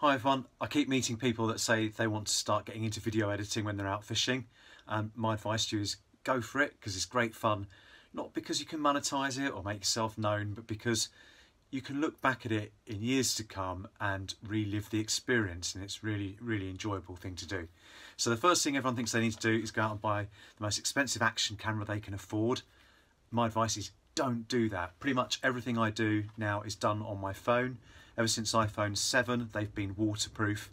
Hi everyone, I keep meeting people that say they want to start getting into video editing when they're out fishing. My advice to you is go for it, because it's great fun. Not because you can monetize it or make yourself known, but because you can look back at it in years to come and relive the experience, and it's really enjoyable thing to do. So the first thing everyone thinks they need to do is go out and buy the most expensive action camera they can afford. My advice is don't do that. Pretty much everything I do now is done on my phone. Ever since iPhone 7, they've been waterproof.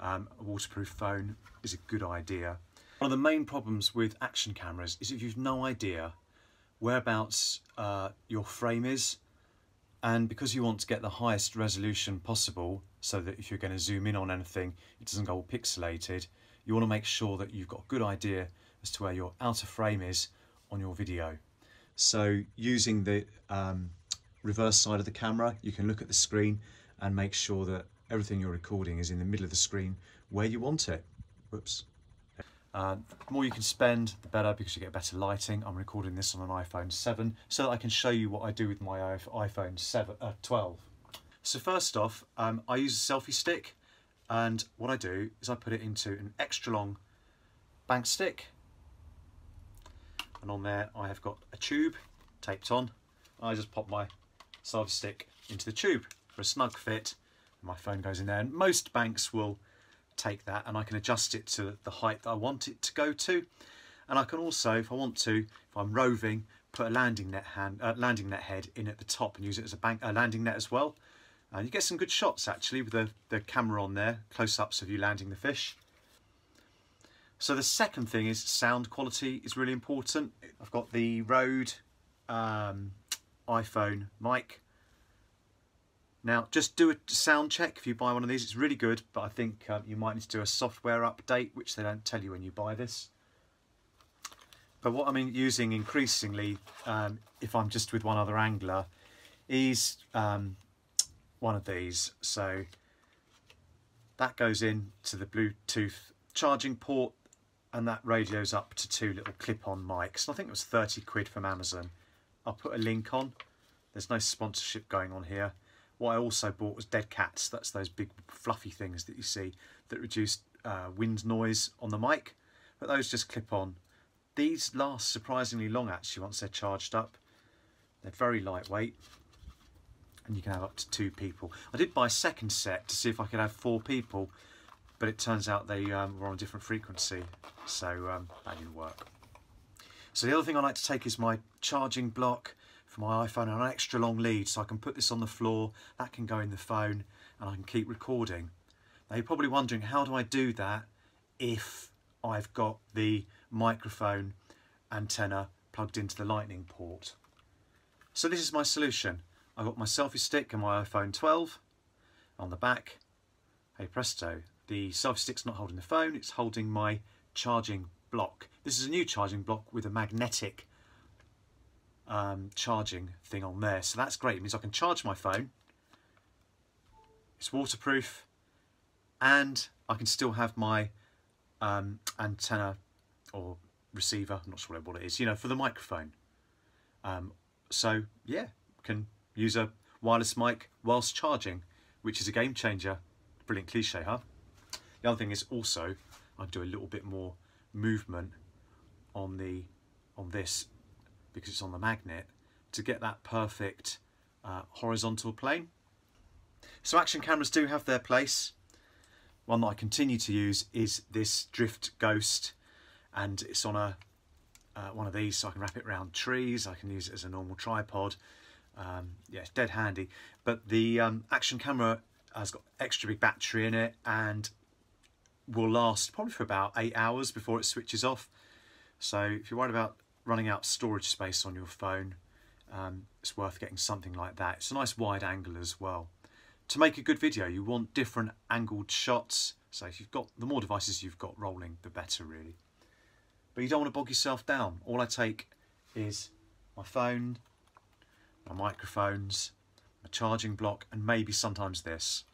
A waterproof phone is a good idea. One of the main problems with action cameras is if you've no idea whereabouts your frame is, and because you want to get the highest resolution possible so that if you're going to zoom in on anything, it doesn't go all pixelated, you want to make sure that you've got a good idea as to where your outer frame is on your video. So using the reverse side of the camera, you can look at the screen and make sure that everything you're recording is in the middle of the screen where you want it. Whoops. The more you can spend, the better, because you get better lighting. I'm recording this on an iPhone 7 so that I can show you what I do with my iPhone 12. So first off, I use a selfie stick, and what I do is I put it into an extra long bank stick, and on there I have got a tube taped on. I just pop my selfie stick into the tube for a snug fit. My phone goes in there, and most banks will take that, and I can adjust it to the height that I want it to go to. And I can also, if I want to, if I'm roving, put a landing net head in at the top and use it as a landing net as well. And you get some good shots actually with the camera on there, close-ups of you landing the fish. So the second thing is sound quality is really important. I've got the Rode iPhone mic. Now just do a sound check if you buy one of these, it's really good, but I think you might need to do a software update, which they don't tell you when you buy this. But what I'm using increasingly, if I'm just with one other angler, is one of these. So that goes in to the Bluetooth charging port, and that radio's up to two little clip-on mics. I think it was 30 quid from Amazon. I'll put a link on. There's no sponsorship going on here. What I also bought was dead cats. That's those big fluffy things that you see that reduce wind noise on the mic. But those just clip on. These last surprisingly long actually once they're charged up. They're very lightweight, and you can have up to two people. I did buy a second set to see if I could have four people, but it turns out they were on a different frequency, so that didn't work. So the other thing I like to take is my charging block for my iPhone and an extra long lead, so I can put this on the floor, that can go in the phone, and I can keep recording. Now you're probably wondering, how do I do that if I've got the microphone antenna plugged into the lightning port? So this is my solution. I've got my selfie stick and my iPhone 12 on the back. Hey presto, the selfie stick's not holding the phone, it's holding my charging block. This is a new charging block with a magnetic charging thing on there, so that's great. It means I can charge my phone, it's waterproof, and I can still have my antenna or receiver, I'm not sure what it is, you know, for the microphone. So yeah, can use a wireless mic whilst charging, which is a game changer. Brilliant cliche, huh? The other thing is also I do a little bit more movement on this, because it's on the magnet, to get that perfect horizontal plane. So action cameras do have their place. One that I continue to use is this Drift Ghost, and it's on a one of these, so I can wrap it around trees, I can use it as a normal tripod. Yeah, it's dead handy. But the action camera has got extra big battery in it, and will last probably for about 8 hours before it switches off. So if you're worried about running out storage space on your phone, it's worth getting something like that. It's a nice wide angle as well. To make a good video, you want different angled shots. So if you've got, the more devices you've got rolling, the better really. But you don't want to bog yourself down. All I take is my phone, my microphones, my charging block, and maybe sometimes this.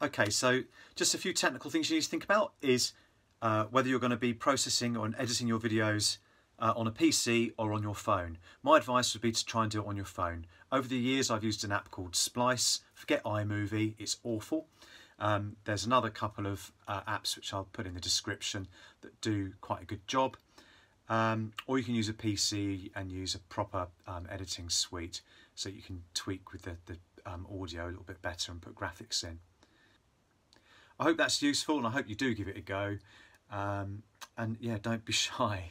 Okay, so just a few technical things you need to think about is whether you're going to be processing or editing your videos on a PC or on your phone. My advice would be to try and do it on your phone. Over the years I've used an app called Splice. Forget iMovie, it's awful. There's another couple of apps which I'll put in the description that do quite a good job. Or you can use a PC and use a proper editing suite, so you can tweak with the audio a little bit better and put graphics in. I hope that's useful, and I hope you do give it a go. And yeah, don't be shy.